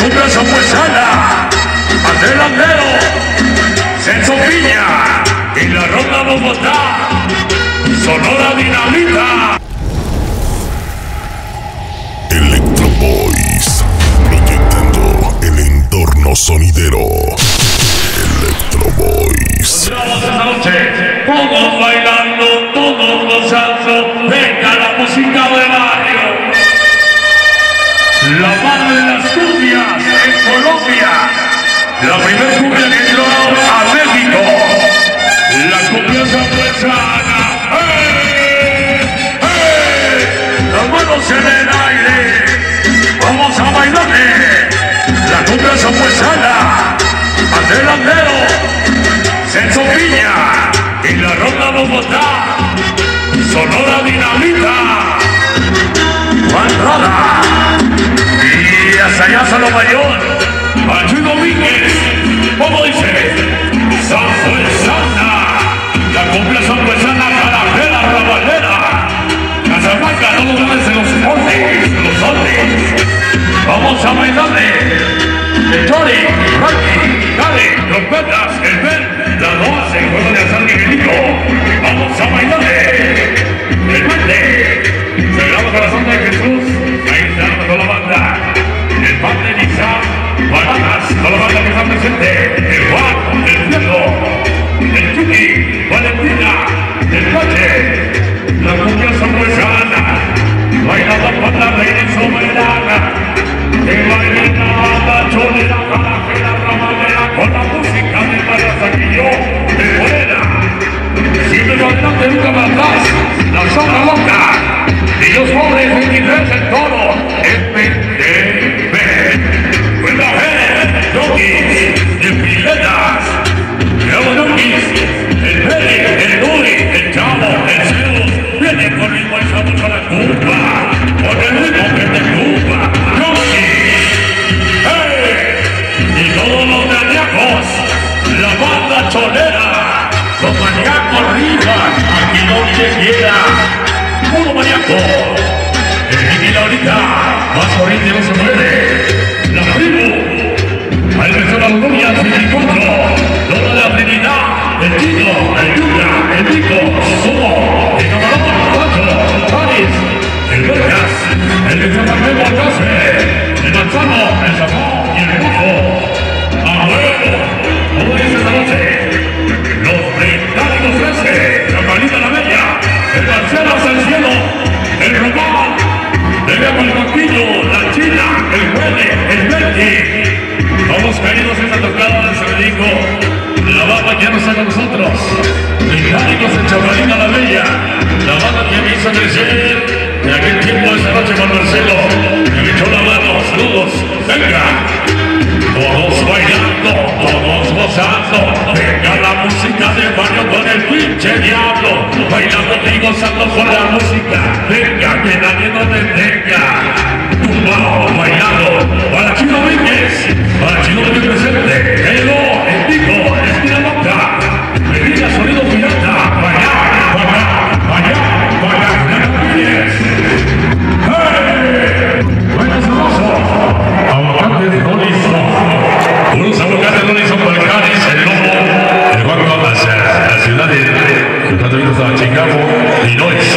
Cumbia Sampuesana, Andrés Landero, Celso Piña y la ronda Bogotá, Sonora Dinamita. Electro Boys, proyectando el entorno sonidero. Electro Boys. Otra noche, todos bailando, todos gozando. Venga la música de barrio. La mano de las cumbias en Colombia. La primera cumbia que entró a México. La cumbia sampuesana. ¡Hey! ¡Hey! Las manos en el aire. Vamos a bailarle. La cumbia sampuesana. Andrés Landero, Celso Piña y la ronda Bogotá, Sonora Dinamita, Juan Roda y hasta allá Sala Mayor, a Chino Vídez, como dice, Sampuesana, la cumbia sampuesana, carajera, rabalera, Casablanca, no dudes en los montes, en los hombres, vamos a bailarle. El Chori, Frankie, Dale, trompetas, el Ben, la 12, el juego de San Miguelito. Vamos a bailarle, el Mante, celebramos a la Santa de Jesús, ahí está toda la banda, el Pante Lisa, Bananas, toda la banda que está presente, el Juan, el Fierro, el Chucky, Valentina, el Noche, la cumbia sampuesana, bailando para la reina soberana, que bailando. Con la música de Marazaquillo, de Morena, siempre lo adelante, nunca más atrás, la sombra loca, y los pobres 23 en todo, en PTV, con la Jerez, Doquis, de Piletas, Nuevo Doquis, el Pérez, el Duri, el Chavo, el Zeus, viene con el bolsado a la culpa, con el ritmo que te culpa, la banda cholera, los maníacos arriba, aquí donde quiera, puro maníaco, el niño ahorita, más corriente no se muere, la tribu, al beso de las rubias sin encuentro, dona de la trinidad, el chino, el yuna, el pico, sumo, el camarón, el cuatro, el paris, el vergas, el que se mantenga al café, el manzano, el jamón y el rojo. ¡A huevo! Como dice esta noche, los británicos 13, la palita la bella, el Marcelo hacia el cielo, el Román, el Viejo el Coquillo, la China, el Huele, el Betty. Todos caídos en la tocada del Sabedico, la banda que ya no está con nosotros, británicos en Chaparita la Bella, la banda que me hizo crecer, de aquel tiempo esta noche con Marcelo, que me echó la mano, saludos, venga. Todos bailando, todos gozando, venga la música de barrio con el pinche diablo, bailando y gozando con la música, venga que nadie nos detenga. Tumbado, bailando, para Chino Vídez, para Chino Vídez presente, llegó, el pico, estira loca, venga sonido pirata, vaya, vaya, vaya, vaya, Chino Vídez. ¡Hey! ¡Buenos hermosos! Aguacate de Colis. Unos abogados no son balcanes, el lobo, el banco hacia la ciudad de Plato estaba Chicago, Illinois,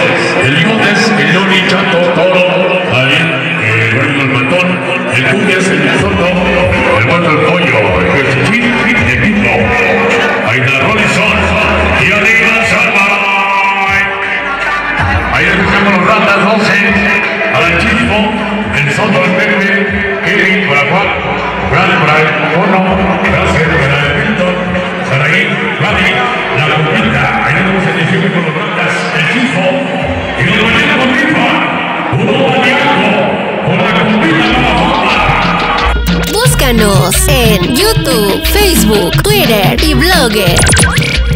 el bigotes, el Loli, Chato, Toro, ahí, el Guardo el Matón, el Cubias, el Soto, el Guardo el Pollo, el Chichín, el Pinto, ahí está Robinson, y arriba Salva. Ahí escuchamos los ratas 12, al Chismo, el Soto, el Pepe, Kevin, para Juan. Grande para el Mono, gracias para el Pintor, Saraguín, Rami, la Lagunita, ahí tenemos el 19 con los ratas, el Chifo, y nos bailamos con Rifa, puro maniaco, con la compita para la bomba. Búscanos en YouTube, Facebook, Twitter y Blogger.